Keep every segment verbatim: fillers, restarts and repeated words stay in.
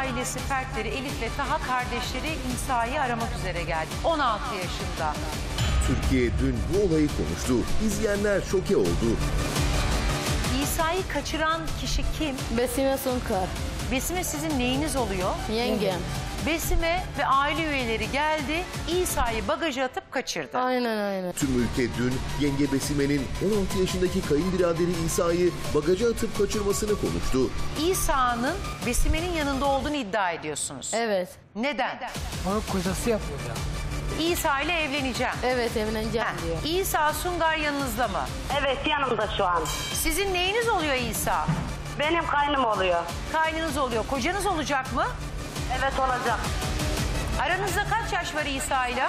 ailesi fertleri Elif ve Taha kardeşleri İsa'yı aramak üzere geldi. on altı yaşında. Türkiye dün bu olayı konuştu. İzleyenler şoke oldu. İsa'yı kaçıran kişi kim? Besime Sungar. Besime sizin neyiniz oluyor? Yengem. Besime ve aile üyeleri geldi, İsa'yı bagaja atıp kaçırdı. Aynen aynen. Tüm ülke dün yenge Besime'nin on altı yaşındaki kayınbiraderi İsa'yı bagaja atıp kaçırmasını konuştu. İsa'nın Besime'nin yanında olduğunu iddia ediyorsunuz. Evet. Neden? Neden? Onu kocası yapıyor ya. İsa ile evleneceğim. Evet, evleneceğim ha, diyor. İsa Sungar yanınızda mı? Evet, yanımda şu an. Sizin neyiniz oluyor İsa? Benim kaynım oluyor. Kaynınız oluyor. Kocanız olacak mı? Evet, olacak. Aranızda kaç yaş var İsa ile?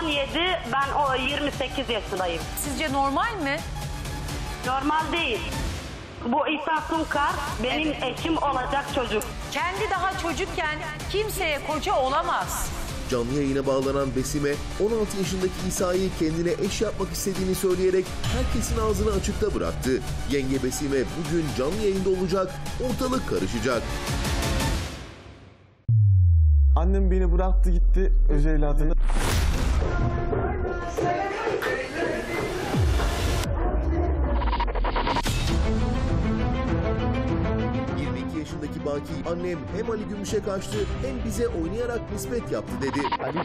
on yedi, ben o yirmi sekiz yaşındayım. Sizce normal mi? Normal değil. Bu İsa Sungar benim evet. eşim olacak çocuk. Kendi daha çocukken kimseye koca olamaz. Canlı yayına bağlanan Besime, on altı yaşındaki İsa'yı kendine eş yapmak istediğini söyleyerek herkesin ağzını açıkta bıraktı. Yenge Besime bugün canlı yayında olacak, ortalık karışacak. Annem beni bıraktı gitti öz evladını. Yaşındaki Baki, annem hem Ali Gümüş'e kaçtı hem bize oynayarak nispet yaptı dedi. Ali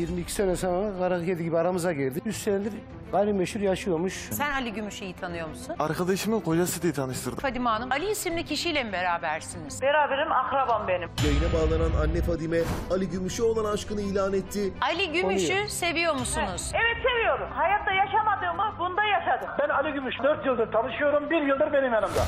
yirmi iki sene sonra kara kedi gibi aramıza girdi. üç senedir gayrimeşhur yaşıyormuş. Sen Ali Gümüş'ü iyi tanıyor musun? Arkadaşımın kocası diye tanıştırdım. Fadime Hanım, Ali isimli kişiyle mi berabersiniz? Beraberim, akrabam benim. Yayına bağlanan anne Fadime, Ali Gümüş'e olan aşkını ilan etti. Ali Gümüş'ü seviyor musunuz? Evet, evet, seviyorum. Hayatta yaşamadığımı bunda yaşadım. Ben Ali Gümüş dört yıldır tanışıyorum, bir yıldır benim yanımda.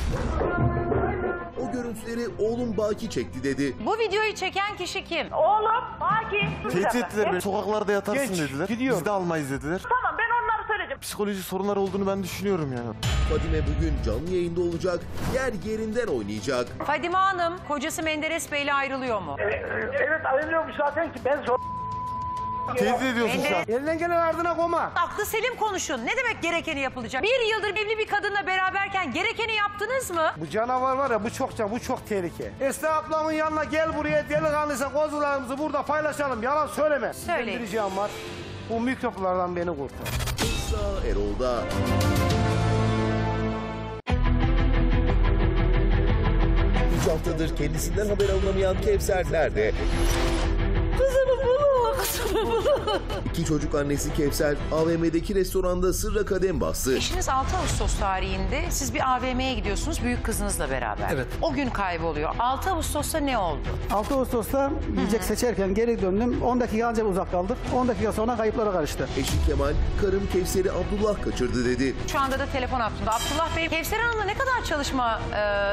O görüntüleri oğlum Baki çekti dedi. Bu videoyu çeken kişi kim? Oğlum Baki. Tehdit ettiler beni. Sokaklarda yatarsın Geç, dediler. Gidiyorum. Biz de almayız dediler. Tamam, ben onları söyleyeceğim. Psikolojik sorunlar olduğunu ben düşünüyorum yani. Fadime bugün canlı yayında olacak. Yer yerinden oynayacak. Fadime Hanım, kocası Menderes Bey'le ayrılıyor mu? Evet, evet ayrılıyormuş zaten ki ben zor... Tehdit ediyorsun Menderes. Sen. Elinden gelen ardına koma. Aklı selim konuşun. Ne demek gerekeni yapılacak? Bir yıldır evli bir kadınla beraberken gerekeni yaptınız mı? Bu canavar var ya, bu çok can, bu çok tehlike. Esra ablamın yanına gel buraya, delikanlıysa kozularımızı burada paylaşalım. Yalan söyleme. Söyleyin. Bir ricam var. Bu mikroplardan beni kurtar. Esra Erol'da. üç haftadır kendisinden haber alınamayan Kevser nerede? İki çocuk annesi Kevser A V M'deki restoranda sırra kadem bastı. Eşiniz altı Ağustos tarihinde siz bir A V M'ye gidiyorsunuz büyük kızınızla beraber. Evet. O gün kayboluyor. altı Ağustos'ta ne oldu? altı Ağustos'ta yiyecek seçerken geri döndüm. on dakika ancak uzak kaldık. on dakika sonra kayıplara karıştı. Eşi Kemal, karım Kevser'i Abdullah kaçırdı dedi. Şu anda da telefon hattında. Abdullah Bey, Kevser Hanım'la ne kadar çalışma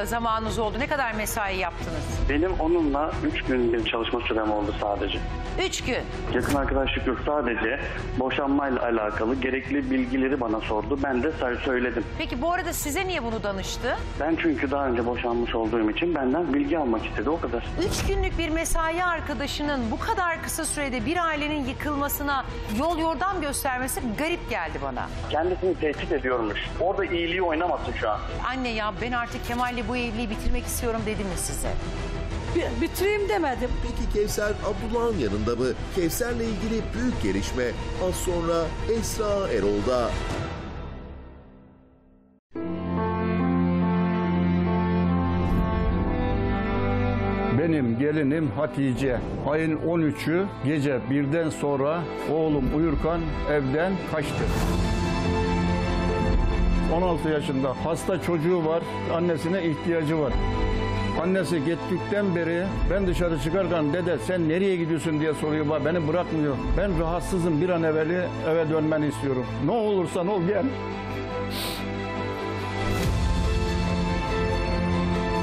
e, zamanınız oldu? Ne kadar mesai yaptınız? Benim onunla üç gün bir çalışma sürem oldu sadece. üç gün? Yakın arkadaşlık yok, sadece boşanmayla alakalı gerekli bilgileri bana sordu. Ben de söyledim. Peki bu arada size niye bunu danıştı? Ben çünkü daha önce boşanmış olduğum için benden bilgi almak istedi, o kadar. Üç günlük bir mesai arkadaşının bu kadar kısa sürede bir ailenin yıkılmasına yol yordam göstermesi garip geldi bana. Kendisini tehdit ediyormuş. Orada iyiliği oynamasın şu an. Anne ya, ben artık Kemal'le bu evliliği bitirmek istiyorum dedim mi size? Bitireyim demedim. Peki Kevser Abdullah'ın yanında mı? Kevser'le ilgili büyük gelişme az sonra Esra Erol'da. Benim gelinim Hatice ayın on üçü gece birden sonra oğlum Uyurkan evden kaçtı. on altı yaşında hasta çocuğu var, annesine ihtiyacı var. Annesi gittikten beri ben dışarı çıkarken dede sen nereye gidiyorsun diye soruyor, beni bırakmıyor. Ben rahatsızım, bir an evveli eve dönmeni istiyorum. Ne olursan ol gel.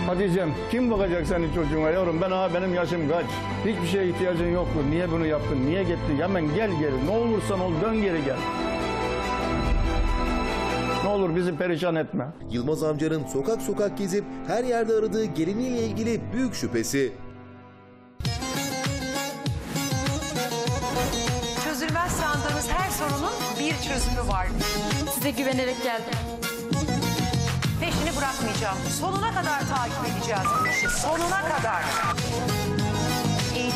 Hatice'm, kim bakacak senin çocuğuna yavrum, ben ha benim yaşım kaç. Hiçbir şeye ihtiyacın yoktu, niye bunu yaptın, niye gittin, hemen gel geri, ne olursan ol dön geri gel. Ne olur bizi perişan etme. Yılmaz amcanın sokak sokak gezip her yerde aradığı geliniyle ilgili büyük şüphesi. Çözülmez sandığınız her sorunun bir çözümü var. Size güvenerek geldim. Peşini bırakmayacağım. Sonuna kadar takip edeceğiz bu işi. Sonuna kadar.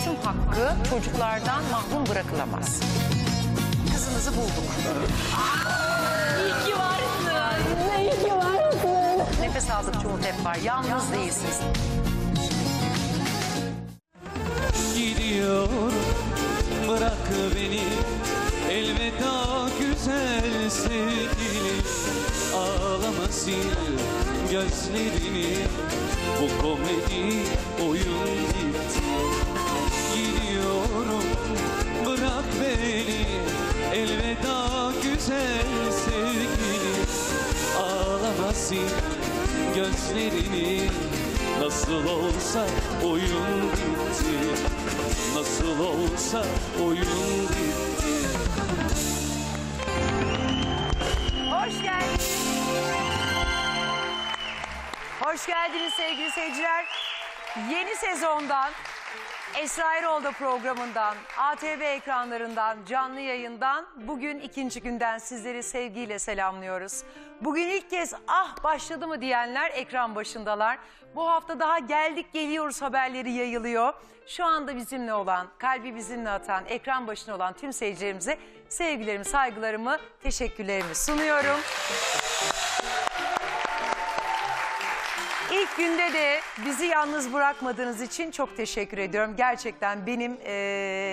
eğitim hakkı çocuklardan mahrum bırakılamaz. Kızınızı bulduk. İyi ki varsın. İyi ki varsın. Nefes aldıkça umut hep var. Yalnız, Yalnız değilsiniz. Gidiyor, bırak beni. Elveda güzel sevgilim. Ağlama sil gözlerini. Bu komedi oyun bitti. Gidiyorum, bırak beni. Elveda güzel sevgilim. Ağlama sil gözlerini. Nasıl olsa oyun bitti. Nasıl olsa oyun bitti. Hoş geldiniz. Hoş geldiniz sevgili seyirciler. Yeni sezondan, Esra Erol'da programından, A T V ekranlarından, canlı yayından bugün ikinci günden sizleri sevgiyle selamlıyoruz. Bugün ilk kez ah başladı mı diyenler ekran başındalar. Bu hafta daha geldik geliyoruz haberleri yayılıyor. Şu anda bizimle olan, kalbi bizimle atan, ekran başında olan tüm seyircilerimize sevgilerimi, saygılarımı, teşekkürlerimi sunuyorum. İlk günde de bizi yalnız bırakmadığınız için çok teşekkür ediyorum. Gerçekten benim e,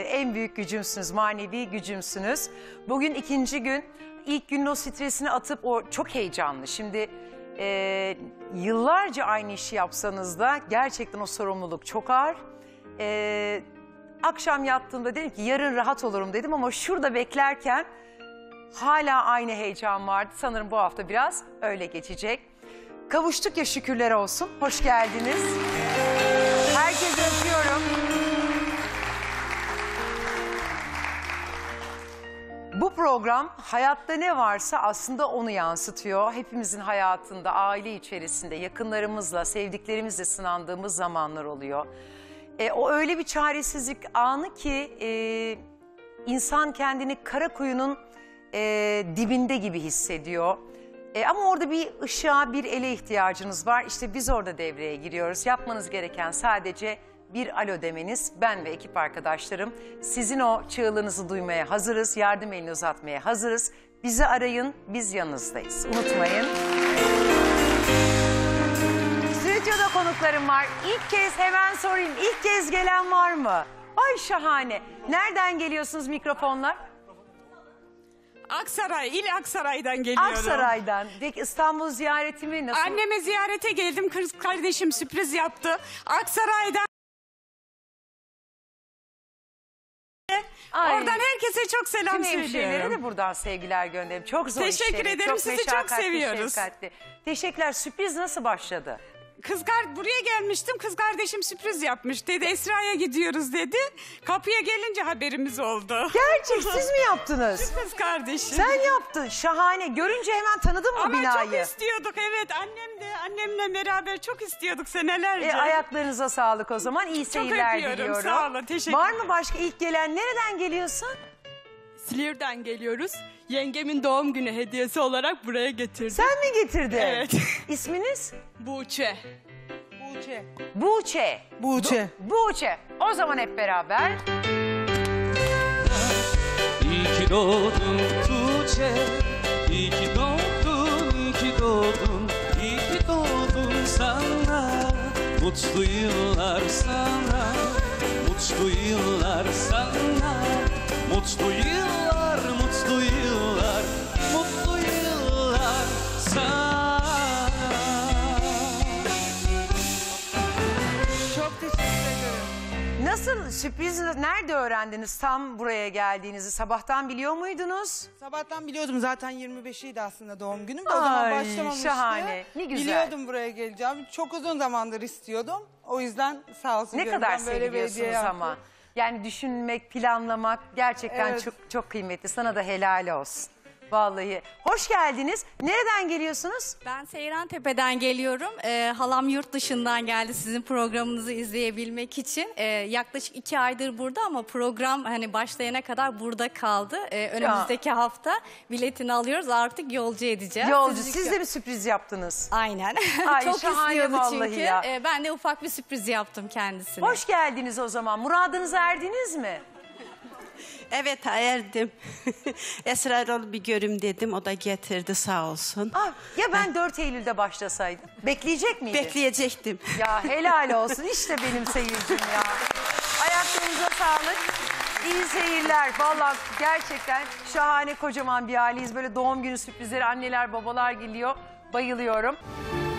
en büyük gücümsünüz, manevi gücümsünüz. Bugün ikinci gün, ilk günün o stresini atıp o çok heyecanlı. Şimdi e, yıllarca aynı işi yapsanız da gerçekten o sorumluluk çok ağır. E, akşam yattığımda dedim ki yarın rahat olurum dedim ama şurada beklerken hala aynı heyecan vardı. Sanırım bu hafta biraz öyle geçecek. Kavuştuk ya şükürler olsun. Hoş geldiniz. Herkese öpüyorum. Bu program hayatta ne varsa aslında onu yansıtıyor. Hepimizin hayatında, aile içerisinde, yakınlarımızla, sevdiklerimizle sınandığımız zamanlar oluyor. E, o öyle bir çaresizlik anı ki e, insan kendini kara kuyunun e, dibinde gibi hissediyor. E, ama orada bir ışığa, bir ele ihtiyacınız var. İşte biz orada devreye giriyoruz. Yapmanız gereken sadece bir alo demeniz. Ben ve ekip arkadaşlarım sizin o çığlığınızı duymaya hazırız. Yardım elini uzatmaya hazırız. Bizi arayın, biz yanınızdayız. Unutmayın. Stüdyoda konuklarım var. İlk kez hemen sorayım. İlk kez gelen var mı? Ay şahane. Nereden geliyorsunuz mikrofonla? Aksaray, il Aksaray'dan geliyorum. Aksaray'dan. Peki İstanbul ziyaretimi nasıl? Anneme ziyarete geldim. Kız kardeşim sürpriz yaptı. Aksaray'dan. Ay. Oradan herkese çok selam tüm söylüyorum. Tüm hemşirelere de buradan sevgiler gönderim. Çok zor işleri. Teşekkür işleri. ederim. Çok sizi çok seviyoruz. Şefkatli. Teşekkürler. Sürpriz nasıl başladı? Kız buraya gelmiştim, kız kardeşim sürpriz yapmış dedi, Esra'ya gidiyoruz dedi. Kapıya gelince haberimiz oldu. Gerçek, siz mi yaptınız? Sürpriz kardeşim. Sen yaptın, şahane. Görünce hemen tanıdın mı ama binayı? Ama çok istiyorduk, evet. Annem de, annemle beraber çok istiyorduk senelerce. E, ayaklarınıza sağlık o zaman, iyi seyirler diliyorum. Çok öpüyorum, sağ olun, teşekkür ederim. Var mı başka ilk gelen, nereden geliyorsun? Silir'den geliyoruz. Yengemin doğum günü hediyesi olarak buraya getirdim. Sen mi getirdin? Evet. İsminiz? Buğçe. Buğçe. Buğçe. Buğçe. Buğçe. O zaman hep beraber. İyi ki doğdun Tuğçe. İyi ki doğdun, iyi ki doğdun. İyi ki doğdun sana. Mutlu yıllar sana. Mutlu yıllar sana. Mutlu yıllar, mutlu yıllar, mutlu yıllar sana. Çok teşekkür ederim. Nasıl, sürpriz nerede öğrendiniz tam buraya geldiğinizi? Sabahtan biliyor muydunuz? Sabahtan biliyordum, zaten yirmi beşiydi aslında doğum günüm. Ay, o zaman başlamamıştı. Şahane, ne güzel. Biliyordum buraya geleceğim, çok uzun zamandır istiyordum. O yüzden sağ olsun. Ne kadar seviyorsunuz ama. Yani düşünmek, planlamak gerçekten evet. çok çok kıymetli. Sana da helal olsun. Vallahi. Hoş geldiniz. Nereden geliyorsunuz? Ben Seyrantepe'den geliyorum. Ee, halam yurt dışından geldi sizin programınızı izleyebilmek için. Ee, yaklaşık iki aydır burada ama program hani başlayana kadar burada kaldı. Ee, önümüzdeki ya. hafta biletini alıyoruz. Artık yolcu edeceğiz. Yolcu. Sizlik Siz de bir sürpriz yaptınız. Aynen. Ay, çok istiyordu çünkü. Ee, ben de ufak bir sürpriz yaptım kendisine. Hoş geldiniz o zaman. Muradınıza erdiniz mi? Evet, erdim. Esra Erol'u bir görüm dedim. O da getirdi sağ olsun. Aa, ya ben dört Eylül'de başlasaydım. Bekleyecek miydim? Bekleyecektim. Ya helal olsun. İşte benim seyircim ya. Ayaklarınıza sağlık. İyi seyirler. Vallahi gerçekten şahane kocaman bir aileyiz. Böyle doğum günü sürprizleri anneler babalar geliyor. Bayılıyorum.